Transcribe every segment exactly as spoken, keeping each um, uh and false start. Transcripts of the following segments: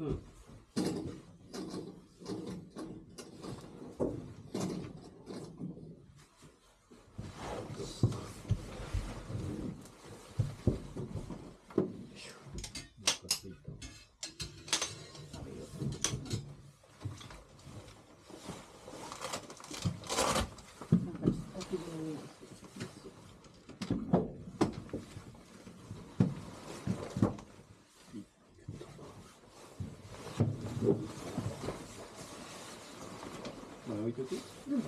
응. 여기? 응.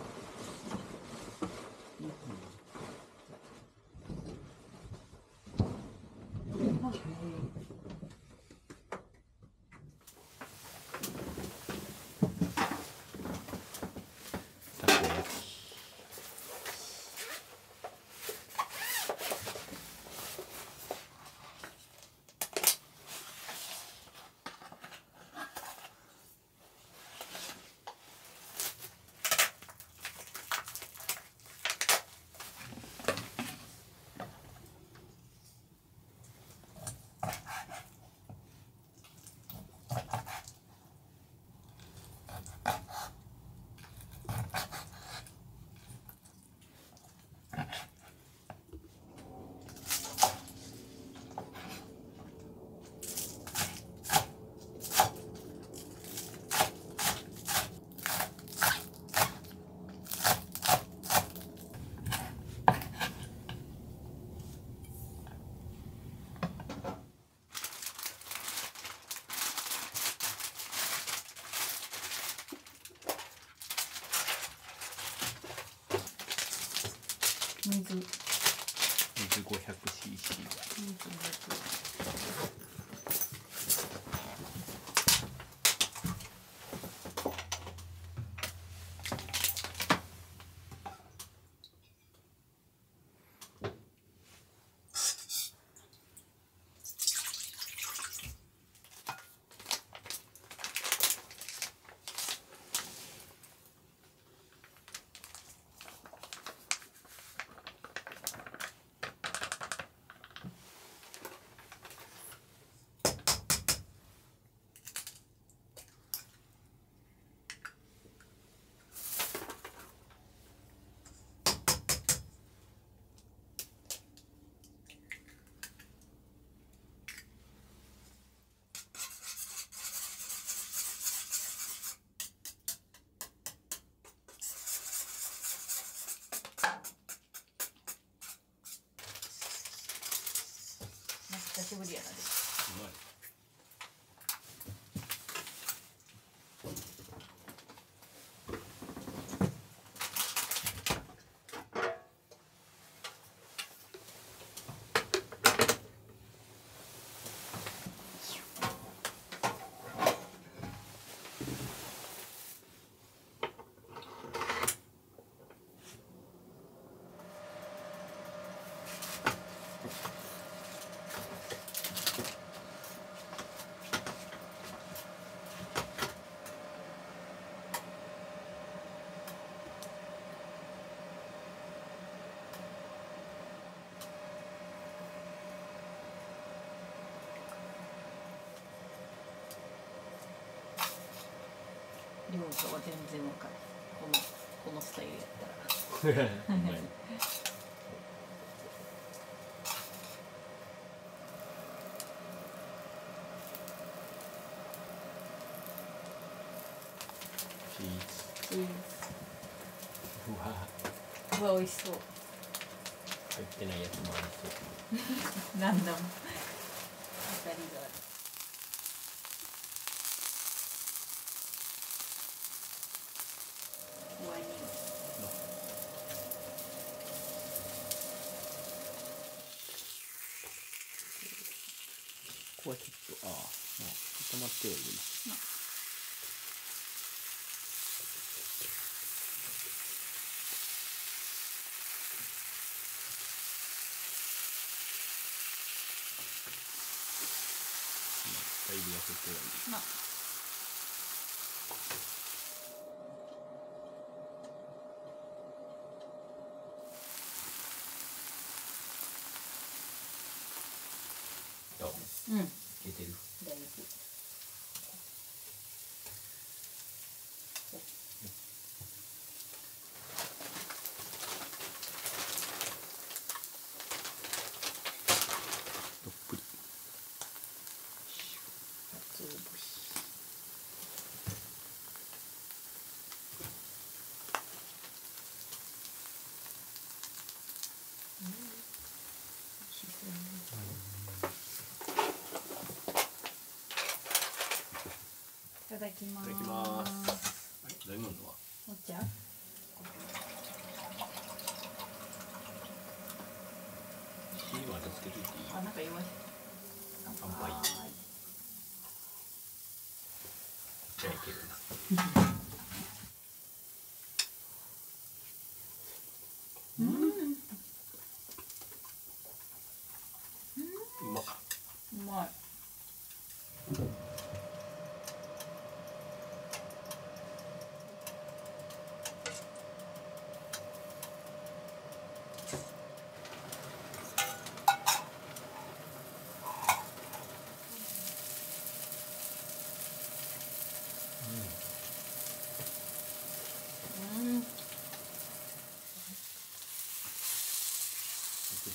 水水 ごひゃくシーシー 水ごひゃく久しぶりやな。うまい。量とは全然分からない。このこのスタイルやったら。はいチーズ。チーズ。うわ。うわ美味しそう。入ってないやつもありそう。なんだもん。当たりがある。ここはちょっと、ああ、もう固まってはいます。うんまあ、だいぶ痩せてはいる。まあうん。いけてる。大丈夫。いただきます。いただきます。あれ、飲み物は？お茶？火はつけといていい？あ、なんか弱い。乾杯。じゃあいけるな。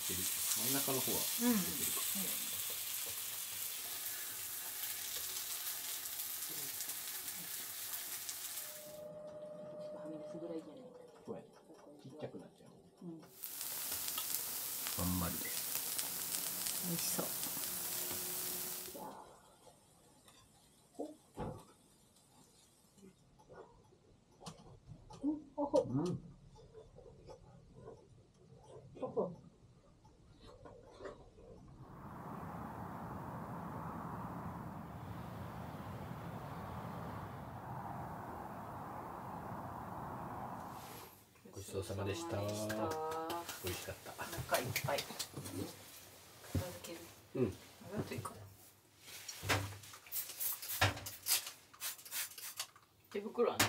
真ん中の方は出てるか、うんうんごちそうさまでした。美味しかった。お腹いっぱい。片付ける。うん。あといく。手袋あんの？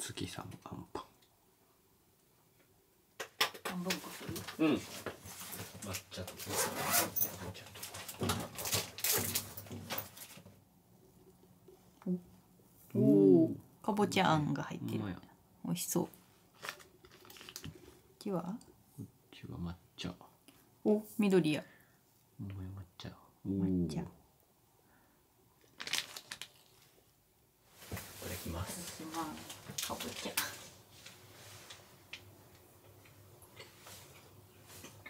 月さんアンパン。半分こする？うん。抹茶と。抹茶と。おお。かぼちゃあんが入ってる。美味しそう。こっちは？こっちは抹茶。お、緑や。お前抹茶。抹茶。これきます。かぼちゃ。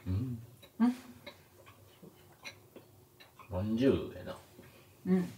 うん。うん。まんじゅうやな。うん。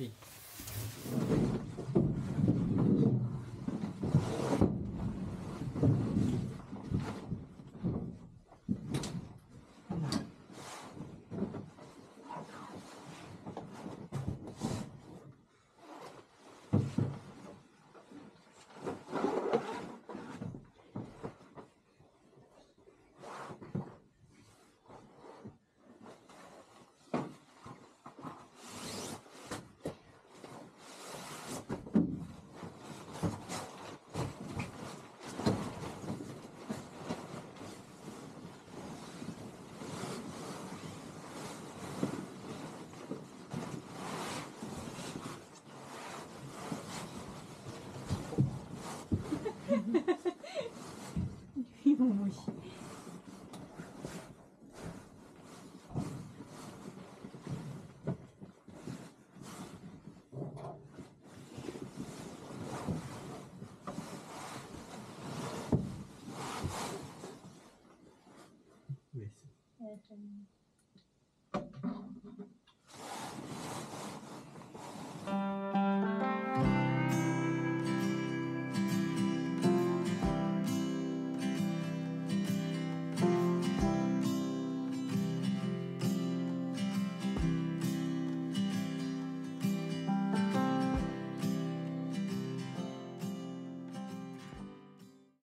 はい、重いし。